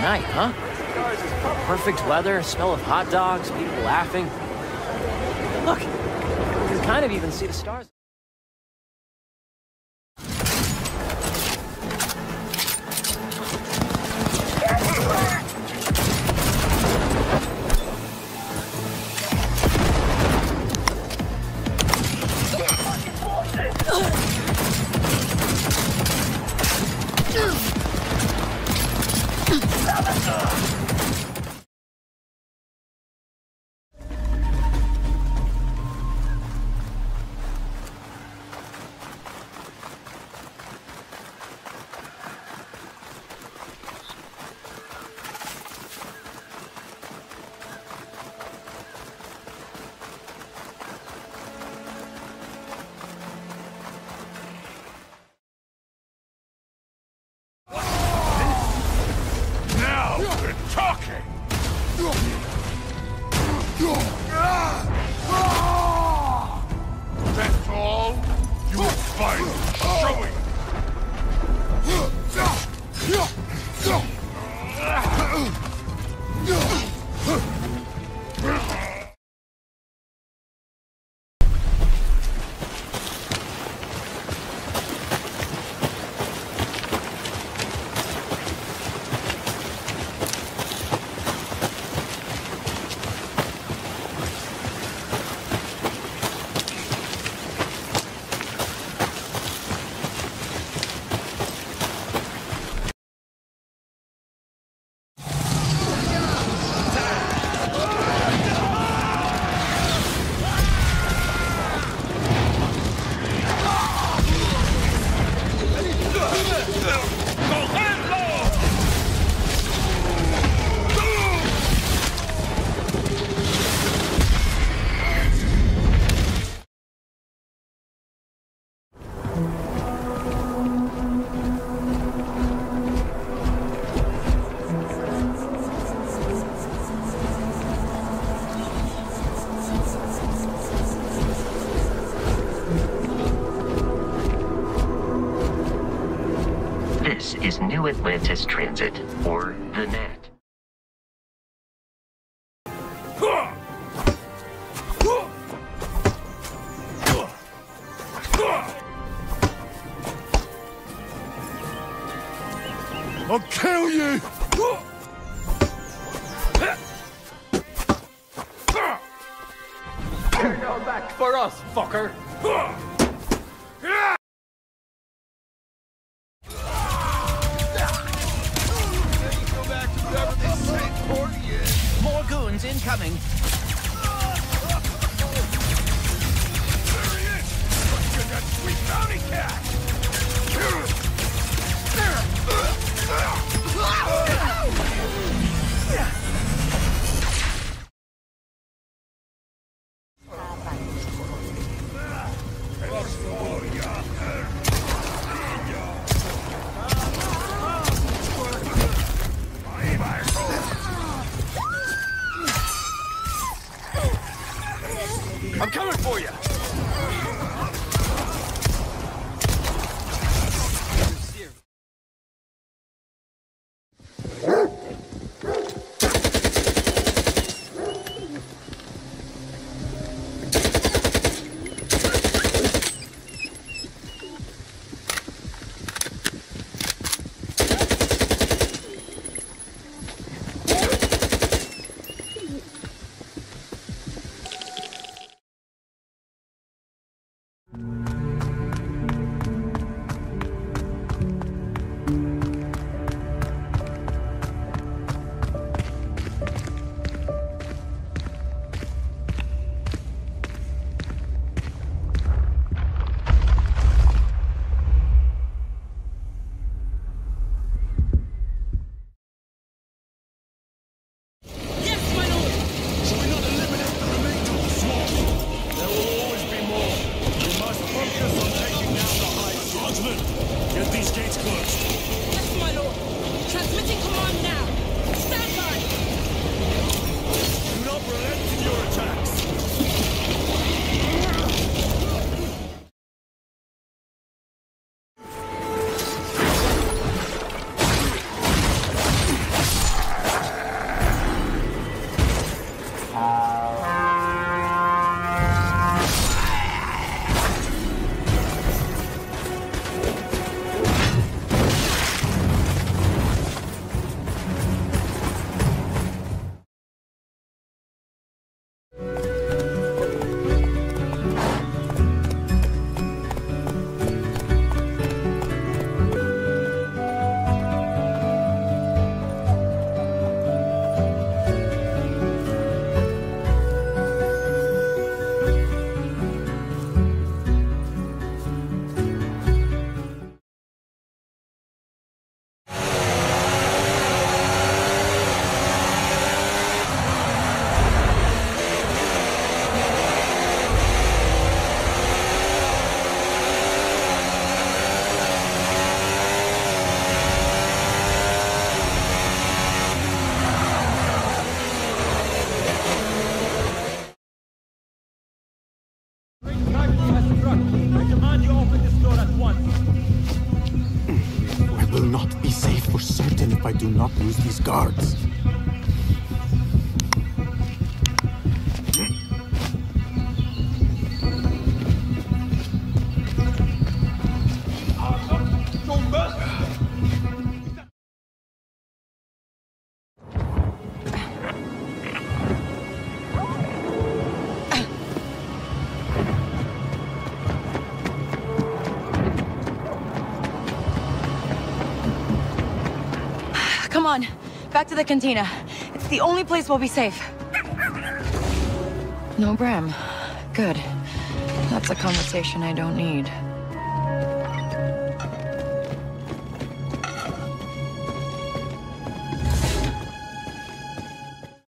Night, huh? Perfect weather, smell of hot dogs, people laughing. Look, you can kind of even see the stars. This is New Atlantis Transit, or the NAT. I'll kill you! Turn your back for us, fucker! Incoming. There he is! Look at that sweet bounty cat! I do not lose these guards. Come on, back to the cantina. It's the only place we'll be safe. No Bram. Good. That's a conversation I don't need.